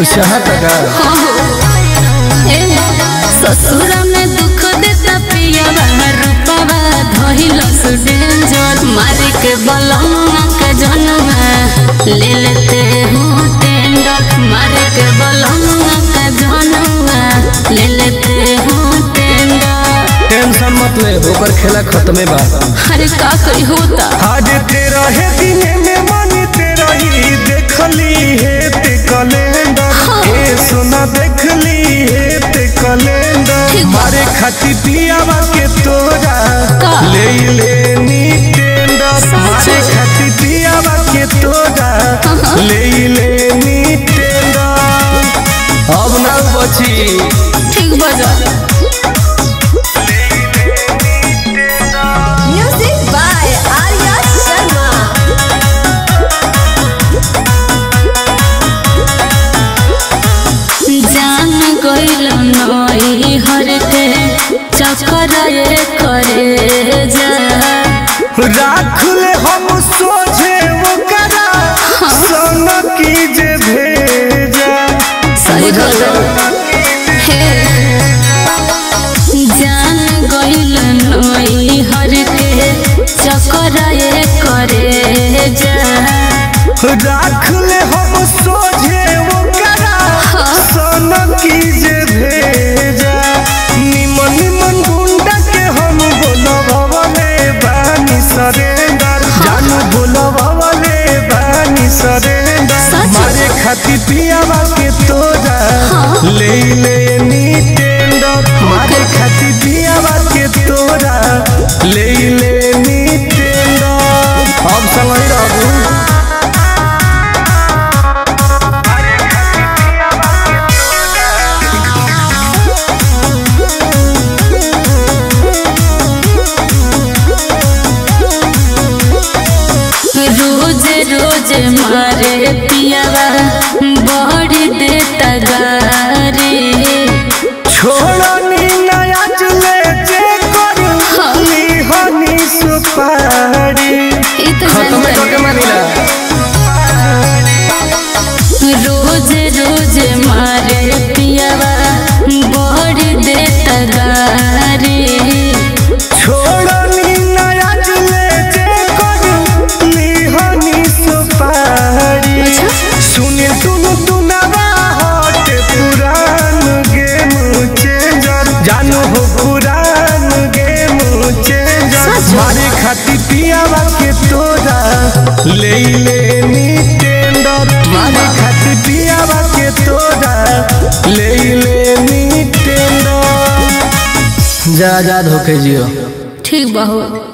खुश है तगा ससुर में दुख देता पिया बाहर रूपवा धइल सु डेंजर मारे के बलवा के जनवा ले लेते हूं टेंडर मारे के बलवा के जनवा ले लेते हूं टेंडर टेंशन मत ले होकर खेला खत्म बा अरे का करी होता आज तेरा है दिन में मानी तेरा ही देखली है ते कैलेंडर ए सोना देखली है ते कैलेंडर मारे खाती पियावा के तोरा ले ले नी टेंडर मारे खाती पियावा के तोरा ले ले नी टेंडर अब ना बची ठीक बजा करे जा राख ले हम सोझे वो करा सोना की जे भेजा जान गइल नई हर के चक्कर करे जा राख ले हम सोझे वो करा सोना की जे भेजा निमन निमन मारे खाती पियावा के तोरा ले ले नी टेंडर मारे खाती पियावा के तोरा ले ले नी टेंडर अब समय रहू मारे पियावा बढ़ देता गारे छोड़नी नया चले जे करू हनी हनी सुपारी खत्म करके मारिला रोज रोज मारे पियावा बढ़ देता गारे मारे खाती पियावा के तोरा ले ले नी टेंडर मारे खाती पियावा के तोरा ले नी टेंडर जा आजाद होके जियो ठीक बाहुआ।